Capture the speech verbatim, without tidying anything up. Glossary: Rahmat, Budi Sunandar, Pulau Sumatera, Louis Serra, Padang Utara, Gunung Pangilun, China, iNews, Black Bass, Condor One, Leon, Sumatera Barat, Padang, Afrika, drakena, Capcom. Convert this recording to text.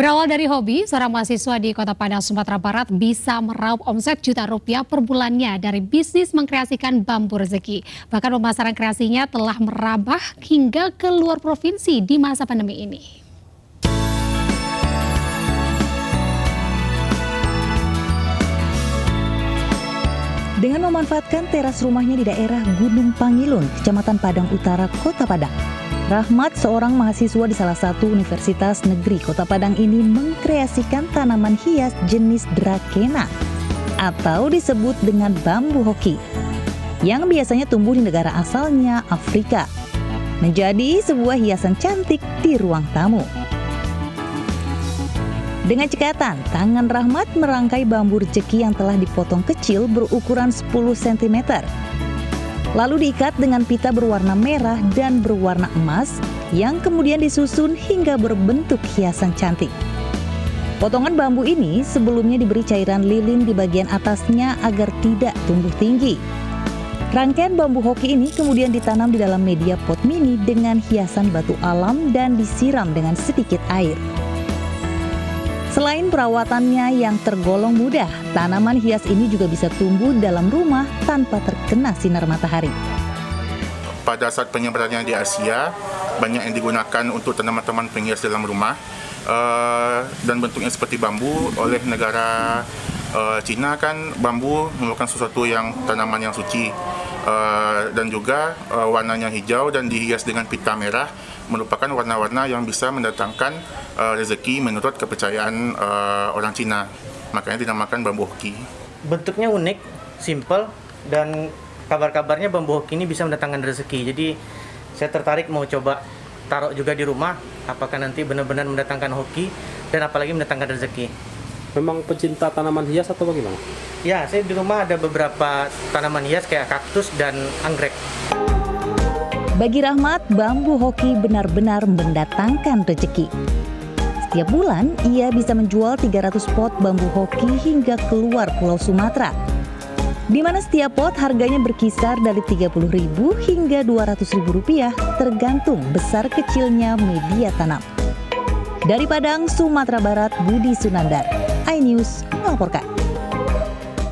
Berawal dari hobi, seorang mahasiswa di Kota Padang, Sumatera Barat bisa meraup omset juta rupiah per bulannya dari bisnis mengkreasikan bambu rezeki. Bahkan pemasaran kreasinya telah merambah hingga ke luar provinsi di masa pandemi ini. Dengan memanfaatkan teras rumahnya di daerah Gunung Pangilun, Kecamatan Padang Utara, Kota Padang, Rahmat, seorang mahasiswa di salah satu universitas negeri Kota Padang ini mengkreasikan tanaman hias jenis drakena atau disebut dengan bambu hoki yang biasanya tumbuh di negara asalnya Afrika, menjadi sebuah hiasan cantik di ruang tamu. Dengan cekatan, tangan Rahmat merangkai bambu rezeki yang telah dipotong kecil berukuran sepuluh sentimeter. Lalu diikat dengan pita berwarna merah dan berwarna emas yang kemudian disusun hingga berbentuk hiasan cantik. Potongan bambu ini sebelumnya diberi cairan lilin di bagian atasnya agar tidak tumbuh tinggi. Rangkaian bambu hoki ini kemudian ditanam di dalam media pot mini dengan hiasan batu alam dan disiram dengan sedikit air. Selain perawatannya yang tergolong mudah, tanaman hias ini juga bisa tumbuh dalam rumah tanpa terkena sinar matahari. Pada saat penyebarannya di Asia, banyak yang digunakan untuk tanaman-tanaman penghias dalam rumah uh, dan bentuknya seperti bambu. Oleh negara uh, China kan bambu merupakan sesuatu yang tanaman yang suci uh, dan juga uh, warnanya hijau dan dihias dengan pita merah merupakan warna-warna yang bisa mendatangkan uh, rezeki menurut kepercayaan uh, orang Cina. Makanya dinamakan bambu hoki. Bentuknya unik, simple, dan kabar-kabarnya bambu hoki ini bisa mendatangkan rezeki. Jadi saya tertarik mau coba taruh juga di rumah, apakah nanti benar-benar mendatangkan hoki dan apalagi mendatangkan rezeki. Memang pecinta tanaman hias atau bagaimana? Ya, saya di rumah ada beberapa tanaman hias kayak kaktus dan anggrek. Bagi Rahmat, bambu hoki benar-benar mendatangkan rezeki. Setiap bulan, ia bisa menjual tiga ratus pot bambu hoki hingga keluar Pulau Sumatera, di mana setiap pot harganya berkisar dari tiga puluh ribu rupiah hingga dua ratus ribu rupiah tergantung besar kecilnya media tanam. Dari Padang, Sumatera Barat, Budi Sunandar, iNews melaporkan.